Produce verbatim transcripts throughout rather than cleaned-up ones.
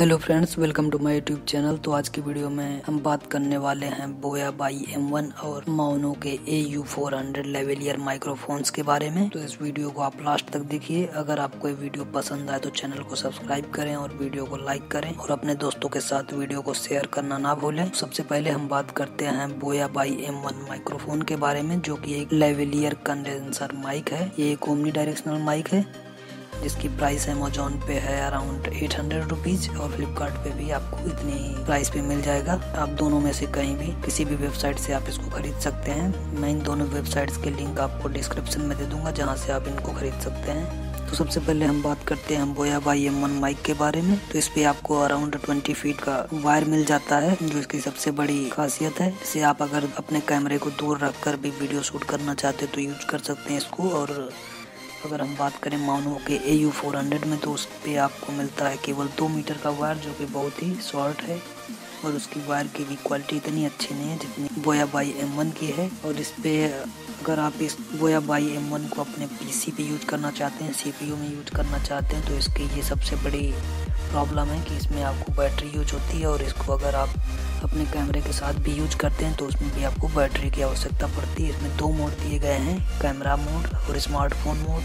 Hello friends, welcome to my YouTube channel. तो आज की वीडियो में हम बात करने वाले हैं बोया बाई एम वन और माओनो के A U four hundred lavalier microphones के बारे में। तो इस वीडियो को आप लास्ट तक देखिए। अगर आपको ये वीडियो पसंद आए तो चैनल को सब्सक्राइब करें और वीडियो को लाइक करें और अपने दोस्तों के साथ वीडियो को शेयर करना ना भूलें। सबसे पहले हम बात करते हैं बोया बाई एम वन माइक्रोफोन के बारे में, जो की एक लेवलियर कंडेंसर माइक है। ये एक ओमनी डायरेक्शनल माइक है जिसकी प्राइस अमेजोन पे है अराउंड एट हंड्रेड रुपीज और फ्लिपकार्ट पे भी आपको इतनी ही प्राइस पे मिल जाएगा। आप दोनों में से कहीं भी किसी भी वेबसाइट से आप इसको खरीद सकते हैं। मैं इन दोनों वेबसाइट्स के लिंक आपको डिस्क्रिप्शन में दे दूंगा जहां से आप इनको खरीद सकते हैं। तो सबसे पहले हम बात करते हैं बोया बाई एम वन माइक के बारे में। तो इस पे आपको अराउंड बीस फीट का वायर मिल जाता है, जो इसकी सबसे बड़ी खासियत है। इसे आप अगर अपने कैमरे को दूर रखकर भी वीडियो शूट करना चाहते हो तो यूज कर सकते हैं इसको। और अगर हम बात करें माओनो के ए यू फोर हंड्रेड में, तो उस पर आपको मिलता है केवल दो मीटर का वायर, जो कि बहुत ही शॉर्ट है और उसकी वायर की भी क्वालिटी इतनी अच्छी नहीं है जितनी बोया बाई एम वन की है। और इस पर अगर आप इस बोया बाई एम वन को अपने पीसी पे यूज करना चाहते हैं, सीपीयू में यूज करना चाहते हैं, तो इसकी ये सबसे बड़ी प्रॉब्लम है कि इसमें आपको बैटरी यूज होती है। और इसको अगर आप अपने कैमरे के साथ भी यूज करते हैं तो उसमें भी आपको बैटरी की आवश्यकता पड़ती है। इसमें दो मोड दिए गए हैं, कैमरा मोड और स्मार्टफोन मोड।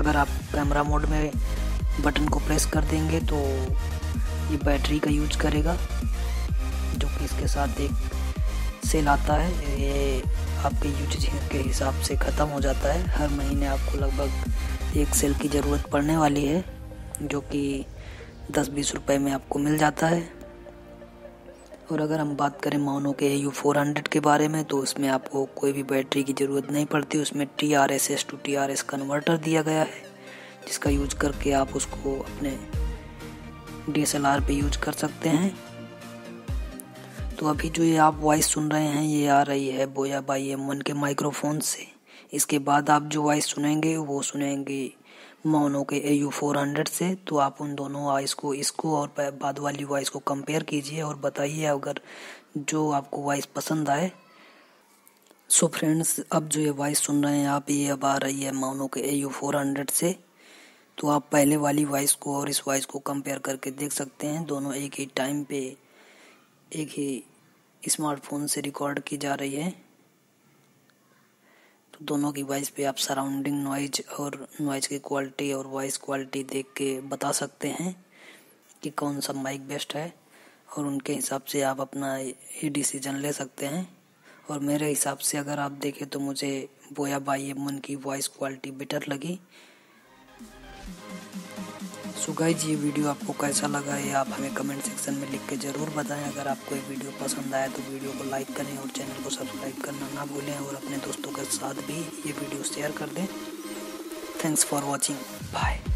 अगर आप कैमरा मोड में बटन को प्रेस कर देंगे तो ये बैटरी का यूज करेगा, जो कि इसके साथ एक सेल आता है, ये आपके यूज के हिसाब से ख़त्म हो जाता है। हर महीने आपको लगभग एक सेल की ज़रूरत पड़ने वाली है, जो कि दस बीस रुपये में आपको मिल जाता है। और अगर हम बात करें माओनो के ए यू फोर हंड्रेड के बारे में, तो उसमें आपको कोई भी बैटरी की ज़रूरत नहीं पड़ती। उसमें T R S S to T R S converter दिया गया है, जिसका यूज करके आप उसको अपने डी एस एल आर पे यूज कर सकते हैं। तो अभी जो ये आप वॉइस सुन रहे हैं, ये आ रही है बोया बाई एम वन के माइक्रोफोन से। इसके बाद आप जो वॉइस सुनेंगे वो सुनेंगे माओनो के ए यू फोर हंड्रेड से। तो आप उन दोनों वॉइस को, इसको और बाद वाली वॉइस को कंपेयर कीजिए और बताइए अगर जो आपको वॉइस पसंद आए। सो फ्रेंड्स, अब जो ये वॉइस सुन रहे हैं आप, ये अब आ रही है माओनो के ए यू फोर हंड्रेड से। तो आप पहले वाली वॉइस को और इस वॉइस को कंपेयर करके देख सकते हैं। दोनों एक ही टाइम पे एक ही स्मार्टफोन से रिकॉर्ड की जा रही है। तो दोनों की वॉइस पे आप सराउंडिंग नॉइज और नॉइज़ की क्वालिटी और वॉइस क्वालिटी देख के बता सकते हैं कि कौन सा माइक बेस्ट है, और उनके हिसाब से आप अपना ये डिसीजन ले सकते हैं। और मेरे हिसाब से अगर आप देखें तो मुझे बोया बाई एम वन की वॉइस क्वालिटी बेटर लगी। सो गाइज, ये वीडियो आपको कैसा लगा ये आप हमें कमेंट सेक्शन में लिख के ज़रूर बताएं। अगर आपको ये वीडियो पसंद आया तो वीडियो को लाइक करें और चैनल को सब्सक्राइब करना ना भूलें और अपने दोस्तों के साथ भी ये वीडियो शेयर कर दें। Thanks for watching, bye.